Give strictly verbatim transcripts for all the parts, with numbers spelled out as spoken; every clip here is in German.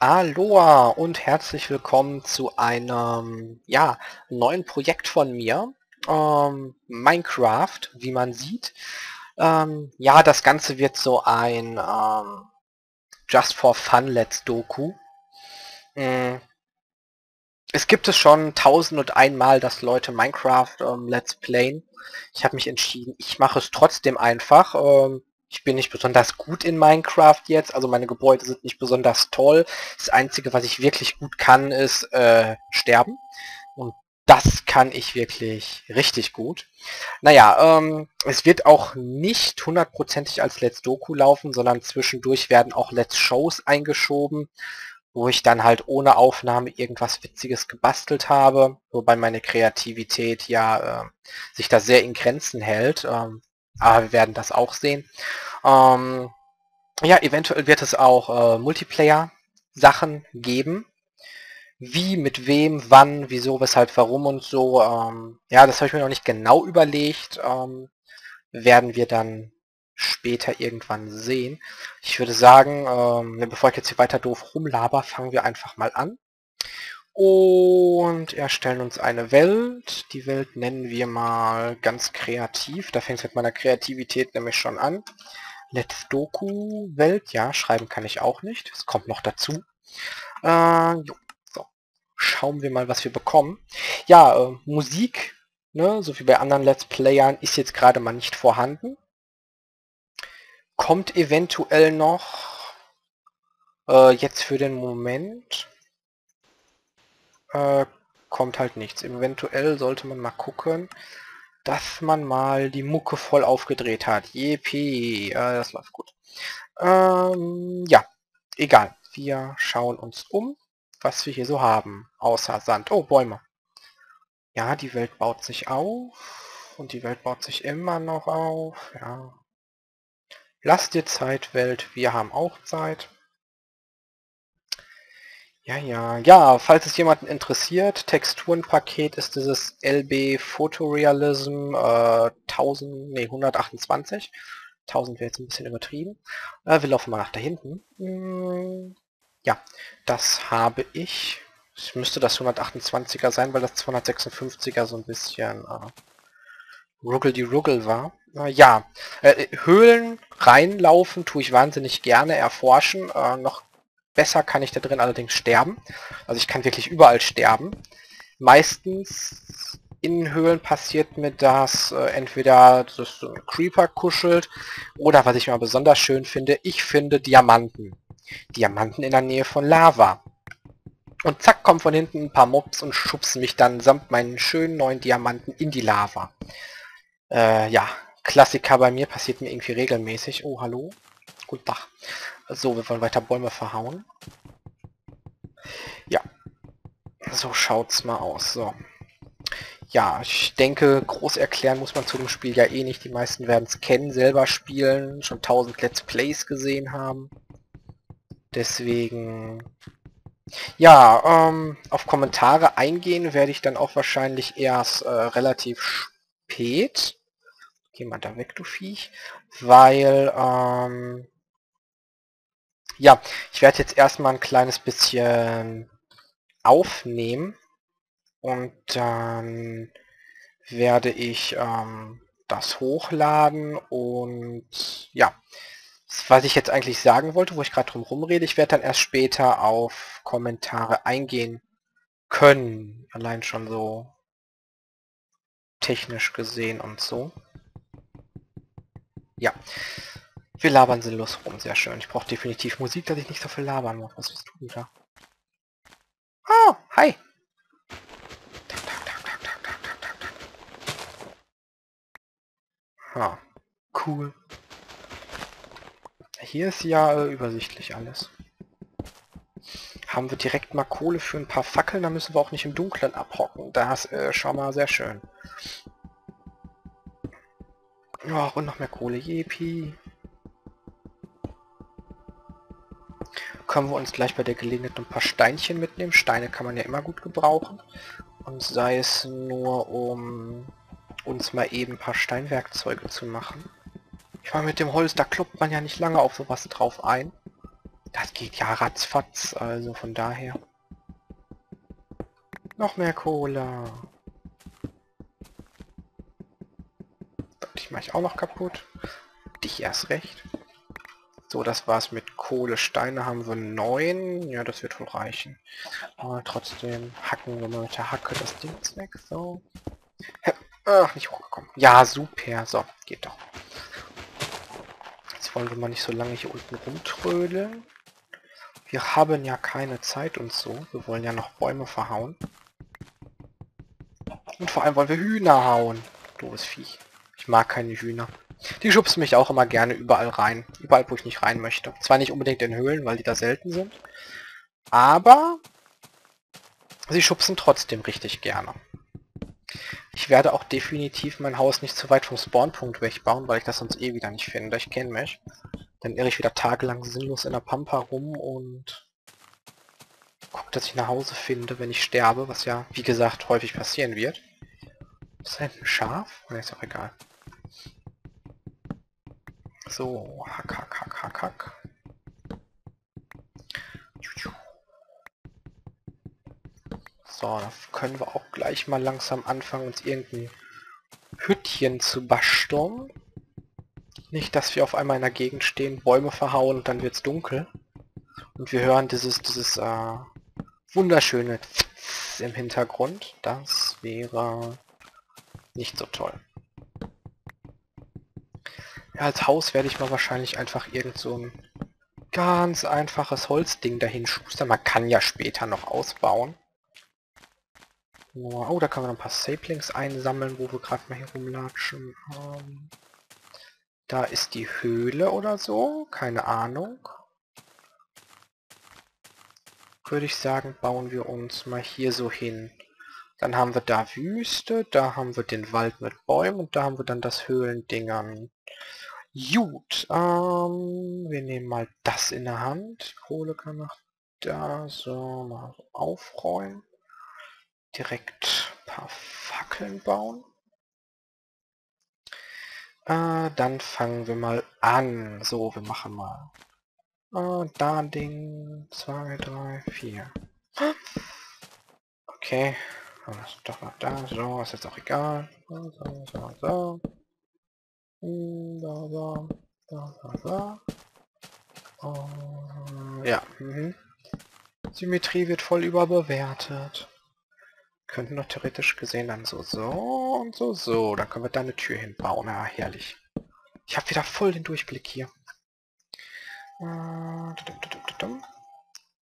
Aloha und herzlich willkommen zu einem ja, neuen Projekt von mir, ähm, Minecraft, wie man sieht. Ähm, ja, das Ganze wird so ein ähm, Just for Fun Let's Doku. Ähm, es gibt es schon tausend und einmal, dass Leute Minecraft ähm, Let's Playen. Ich habe mich entschieden, ich mache es trotzdem einfach. Ähm, Ich bin nicht besonders gut in Minecraft jetzt, also meine Gebäude sind nicht besonders toll. Das Einzige, was ich wirklich gut kann, ist äh, sterben. Und das kann ich wirklich richtig gut. Naja, ähm, es wird auch nicht hundertprozentig als Let's Doku laufen, sondern zwischendurch werden auch Let's Shows eingeschoben, wo ich dann halt ohne Aufnahme irgendwas Witziges gebastelt habe, wobei meine Kreativität ja äh, sich da sehr in Grenzen hält. Ähm, Aber wir werden das auch sehen. Ähm, ja, eventuell wird es auch äh, Multiplayer-Sachen geben. Wie, mit wem, wann, wieso, weshalb, warum und so. Ähm, ja, das habe ich mir noch nicht genau überlegt. Ähm, werden wir dann später irgendwann sehen. Ich würde sagen, ähm, bevor ich jetzt hier weiter doof rumlaber, fangen wir einfach mal an. Und erstellen uns eine Welt. Die Welt nennen wir mal ganz kreativ. Da fängt es mit meiner Kreativität nämlich schon an. Let's Doku Welt. Ja, schreiben kann ich auch nicht. Es kommt noch dazu. Äh, jo. So. Schauen wir mal, was wir bekommen. Ja, äh, Musik, ne, so wie bei anderen Let's Playern, ist jetzt gerade mal nicht vorhanden. Kommt eventuell noch äh, jetzt für den Moment... Äh, kommt halt nichts. Eventuell sollte man mal gucken, dass man mal die Mucke voll aufgedreht hat. Jepi, äh, das läuft gut. Ähm, ja, egal. Wir schauen uns um, was wir hier so haben. Außer Sand. Oh, Bäume. Ja, die Welt baut sich auf. Und die Welt baut sich immer noch auf. Ja. Lass dir Zeit, Welt. Wir haben auch Zeit. Ja, ja, ja, falls es jemanden interessiert, Texturenpaket ist dieses L B Photorealism äh, tausend, nee, hundertachtundzwanzig. tausend wäre jetzt ein bisschen übertrieben. Äh, wir laufen mal nach da hinten. Mm, ja, das habe ich. Es müsste das hundertachtundzwanziger sein, weil das zweihundertsechsundfünfziger so ein bisschen äh, ruggel die ruggel war. Äh, ja, äh, Höhlen reinlaufen tue ich wahnsinnig gerne, erforschen. Äh, noch besser kann ich da drin allerdings sterben. Also ich kann wirklich überall sterben. Meistens in Höhlen passiert mir das, äh, entweder das so ein Creeper kuschelt oder, was ich mal besonders schön finde, ich finde Diamanten. Diamanten in der Nähe von Lava. Und zack, kommen von hinten ein paar Mobs und schubsen mich dann samt meinen schönen neuen Diamanten in die Lava. Äh, ja, Klassiker bei mir, passiert mir irgendwie regelmäßig. Oh, hallo? Guten Tag. So, wir wollen weiter Bäume verhauen. Ja. So schaut's mal aus. So. Ja, ich denke, groß erklären muss man zu dem Spiel ja eh nicht. Die meisten werden es kennen, selber spielen, schon tausend Let's Plays gesehen haben. Deswegen... Ja, ähm, auf Kommentare eingehen werde ich dann auch wahrscheinlich erst äh, relativ spät. Geh mal da weg, du Viech. Weil, ähm... ja, ich werde jetzt erstmal ein kleines bisschen aufnehmen und dann werde ich ähm, das hochladen und ja, was ich jetzt eigentlich sagen wollte, wo ich gerade drum rumrede, ich werde dann erst später auf Kommentare eingehen können, allein schon so technisch gesehen und so. Ja. Wir labern sinnlos rum, sehr schön. Ich brauche definitiv Musik, dass ich nicht so viel labern muss. Was willst du denn da? Oh, hi! Tak, tak, tak, tak, tak, tak, tak, tak, tak. Ha, cool. Hier ist ja äh, übersichtlich alles. Haben wir direkt mal Kohle für ein paar Fackeln, da müssen wir auch nicht im Dunkeln abhocken. Das ist äh, schon mal sehr schön. Ja, oh, und noch mehr Kohle, jepi. Können wir uns gleich bei der Gelegenheit ein paar Steinchen mitnehmen. Steine kann man ja immer gut gebrauchen. Und sei es nur, um uns mal eben ein paar Steinwerkzeuge zu machen. Ich meine, mit dem Holz, da kloppt man ja nicht lange auf sowas drauf ein. Das geht ja ratzfatz, also von daher. Noch mehr Kohle. Die mache ich auch noch kaputt. Dich erst recht. So, das war's mit Kohle. Steine haben wir neun. Ja, das wird wohl reichen. Aber trotzdem hacken wir mal mit der Hacke das Ding weg. So. Ach, nicht hochgekommen. Ja, super. So, geht doch. Jetzt wollen wir mal nicht so lange hier unten rumtrödeln. Wir haben ja keine Zeit und so. Wir wollen ja noch Bäume verhauen. Und vor allem wollen wir Hühner hauen. Doofes Viech. Ich mag keine Hühner. Die schubsen mich auch immer gerne überall rein. Überall, wo ich nicht rein möchte. Zwar nicht unbedingt in Höhlen, weil die da selten sind. Aber sie schubsen trotzdem richtig gerne. Ich werde auch definitiv mein Haus nicht zu weit vom Spawnpunkt wegbauen, weil ich das sonst eh wieder nicht finde. Ich kenne mich. Dann irre ich wieder tagelang sinnlos in der Pampa rum und gucke, dass ich nach Hause finde, wenn ich sterbe. Was ja, wie gesagt, häufig passieren wird. Ist da hinten ein Schaf? Ne, ist auch egal. So, hack, hack, hack, hack, hack. So, da können wir auch gleich mal langsam anfangen, uns irgendein Hüttchen zu basteln. Nicht, dass wir auf einmal in der Gegend stehen, Bäume verhauen und dann wird's dunkel. Und wir hören dieses, dieses, äh, wunderschöne im Hintergrund. Das wäre nicht so toll. Als Haus werde ich mal wahrscheinlich einfach irgend so ein ganz einfaches Holzding dahin schustern. Man kann ja später noch ausbauen. Oh, oh da können wir noch ein paar Saplings einsammeln, wo wir gerade mal hier rumlatschen. Ähm, da ist die Höhle oder so. Keine Ahnung. Würde ich sagen, bauen wir uns mal hier so hin. Dann haben wir da Wüste, da haben wir den Wald mit Bäumen und da haben wir dann das Höhlendingern. Gut, ähm, wir nehmen mal das in der Hand. Kohle kann nach da so mal aufräumen. Direkt ein paar Fackeln bauen. Äh, dann fangen wir mal an. So, wir machen mal. Äh, da ein Ding. Zwei, drei, vier. Okay. Das doch mal da. So, ist jetzt auch egal. So, so, so, so. Da, da, da, da, da. Uh, ja, mhm. Symmetrie wird voll überbewertet. Könnten doch theoretisch gesehen dann so, so und so, so. Dann können wir da eine Tür hinbauen. Na, herrlich. Ich habe wieder voll den Durchblick hier. Uh, dudum, dudum, dudum.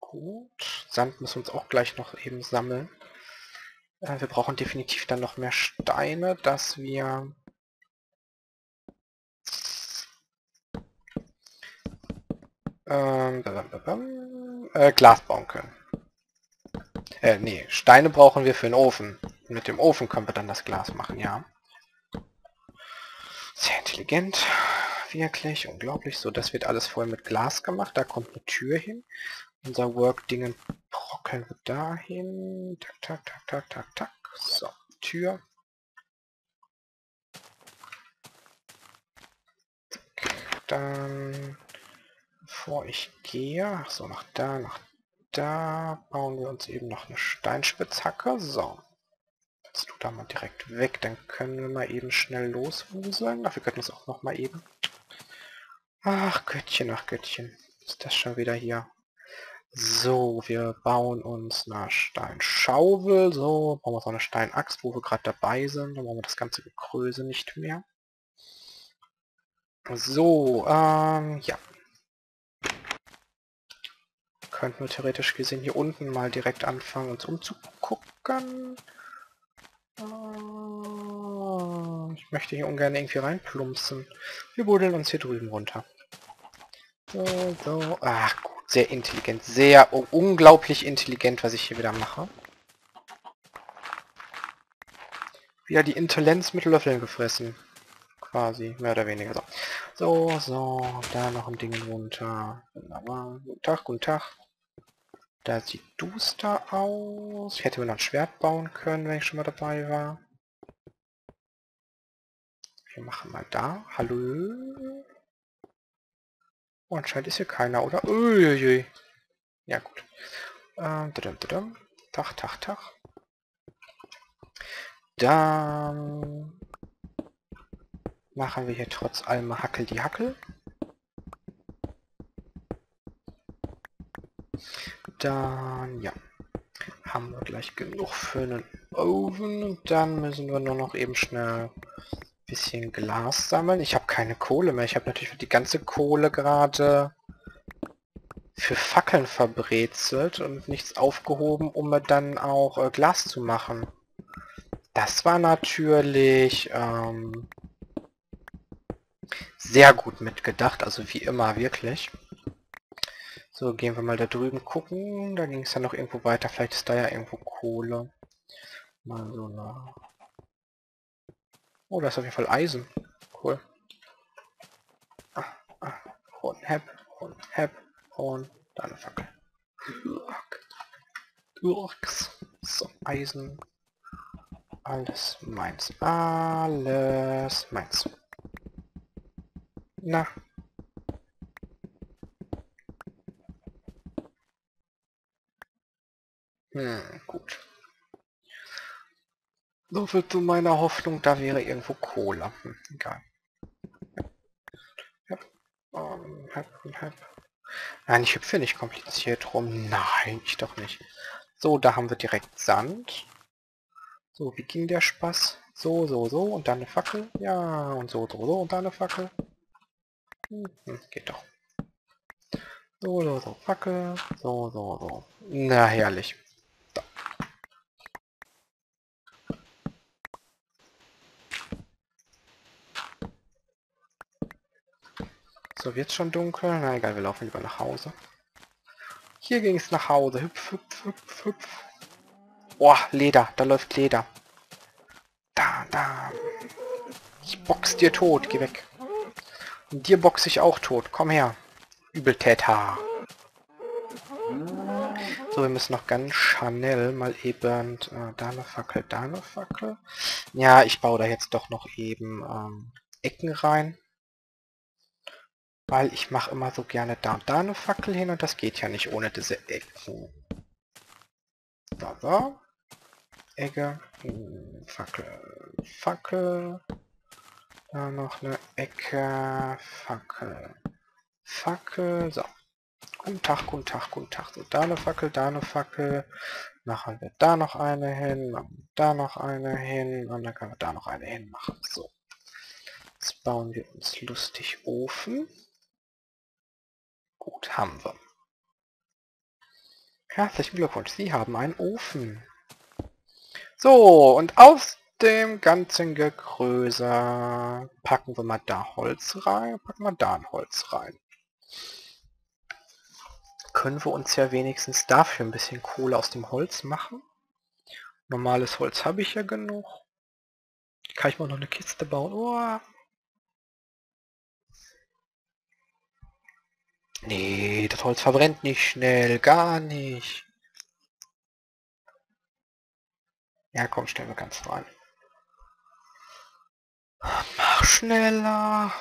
Gut. Sand müssen wir uns auch gleich noch eben sammeln. Uh, wir brauchen definitiv dann noch mehr Steine, dass wir... Ähm, äh, Glas bauen können. Äh, nee, Steine brauchen wir für den Ofen. Mit dem Ofen können wir dann das Glas machen, ja. Sehr intelligent. Wirklich, unglaublich. So, das wird alles voll mit Glas gemacht. Da kommt eine Tür hin. Unser Work-Dingen brockeln wir dahin. Tak, tak, tak, tak, tak, tak. So, Tür. Dann... Bevor ich gehe, ach so, nach da, nach da, bauen wir uns eben noch eine Steinspitzhacke. So, jetzt tut da mal direkt weg, dann können wir mal eben schnell loswuseln. Ach, wir könnten es auch noch mal eben. Ach Göttchen, ach Göttchen, ist das schon wieder hier. So, wir bauen uns eine Steinschaufel, so, brauchen wir so eine Steinaxt, wo wir gerade dabei sind. Dann brauchen wir das ganze Gekröse nicht mehr. So, ähm, ja. Könnten wir theoretisch gesehen hier unten mal direkt anfangen, uns umzugucken. Äh, ich möchte hier ungern irgendwie reinplumpsen. Wir buddeln uns hier drüben runter. So, so. Ach gut, sehr intelligent. Sehr un- unglaublich intelligent, was ich hier wieder mache. Wieder die Intelligenz mit Löffeln gefressen. Quasi, mehr oder weniger so. So, so, da noch ein Ding runter. Wunderbar. Guten Tag, guten Tag. Da sieht duster aus. Ich hätte mir noch ein Schwert bauen können, wenn ich schon mal dabei war. Wir machen mal da. Hallo. Oh, anscheinend ist hier keiner, oder? Uiuiui. Ja, gut. Ähm, tadam, tadam. Tach, tach, tach. Dann machen wir hier trotz allem Hackel die Hackel. Dann, ja, haben wir gleich genug für einen Oven. Und dann müssen wir nur noch eben schnell ein bisschen Glas sammeln. Ich habe keine Kohle mehr. Ich habe natürlich die ganze Kohle gerade für Fackeln verbrezelt und nichts aufgehoben, um dann auch äh, Glas zu machen. Das war natürlich ähm, sehr gut mitgedacht. Also wie immer, wirklich. So, gehen wir mal da drüben gucken. Da ging es ja noch irgendwo weiter. Vielleicht ist da ja irgendwo Kohle. Mal so eine... Oh, da ist auf jeden Fall Eisen. Cool. Ah, ah. Horn, Hep, Horn, Hep, Horn. Da eine Fackel. Urks. So, Eisen. Alles meins. Alles meins. Na. Hm, gut. So viel zu meiner Hoffnung, da wäre irgendwo Kohle. Hm, egal. Hep, um, hep, hep. Nein, ich hüpfe nicht kompliziert rum. Nein, ich doch nicht. So, da haben wir direkt Sand. So, wie ging der Spaß? So, so, so und dann eine Fackel. Ja, und so, so, so und dann eine Fackel. Hm, hm, geht doch. So, so, so, Fackel. So, so, so. Na, herrlich. So. So, wird's schon dunkel? Na egal, wir laufen lieber nach Hause. Hier ging es nach Hause. Hüpf, hüpf, hüpf, hüpf. Boah, Leder. Da läuft Leder. Da, da. Ich box dir tot. Geh weg. Und dir boxe ich auch tot. Komm her. Übeltäter. So, wir müssen noch ganz schnell mal eben äh, da eine Fackel, da eine Fackel. Ja, ich baue da jetzt doch noch eben ähm, Ecken rein. Weil ich mache immer so gerne da und da eine Fackel hin und das geht ja nicht ohne diese Ecken. Da, da. Ecke. Hm, Fackel. Fackel. Da noch eine Ecke. Fackel. Fackel, so. Guten Tag, guten Tag, guten Tag. So, da eine Fackel, da eine Fackel. Machen wir da noch eine hin, da noch eine hin und dann können wir da noch eine hin machen. So. Jetzt bauen wir uns lustig Ofen. Gut, haben wir. Herzlichen Glückwunsch, Sie haben einen Ofen. So, und aus dem ganzen Gekröse packen wir mal da Holz rein, packen wir da ein Holz rein. Können wir uns ja wenigstens dafür ein bisschen Kohle aus dem Holz machen. Normales Holz habe ich ja genug. Kann ich mal noch eine Kiste bauen? Oh. Nee, das Holz verbrennt nicht schnell, gar nicht. Ja komm, stellen wir ganz rein. Mach schneller.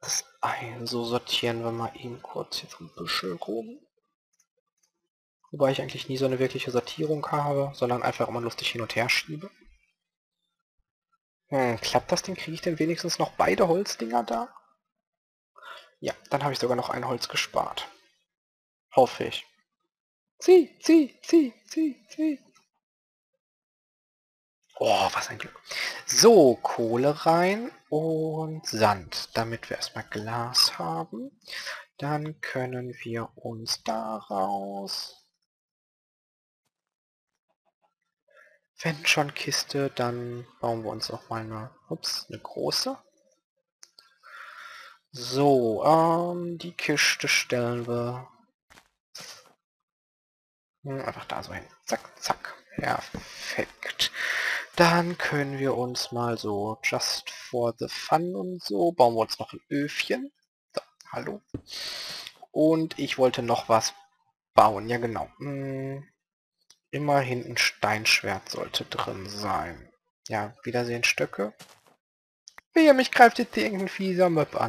Das ein, so sortieren wir mal eben kurz hier so ein bisschen rum. Wobei ich eigentlich nie so eine wirkliche Sortierung habe, sondern einfach immer lustig hin und her schiebe. Hm, klappt das denn? Kriege ich denn wenigstens noch beide Holzdinger da? Ja, dann habe ich sogar noch ein Holz gespart. Hoffe ich. Zieh, zieh, zieh, zieh, zieh. Oh, was ein Glück. So, Kohle rein und Sand, damit wir erstmal Glas haben. Dann können wir uns daraus... Wenn schon Kiste, dann bauen wir uns auch mal eine, ups, eine große. So, ähm, die Kiste stellen wir einfach da so hin. Zack, zack. Perfekt. Dann können wir uns mal so, just for the fun und so, bauen wir uns noch ein Öfchen. So, hallo. Und ich wollte noch was bauen, ja genau. Hm, immerhin ein Steinschwert sollte drin sein. Ja, Wiedersehen Stöcke. Wehe, mich greift jetzt irgendein fieser Möb an.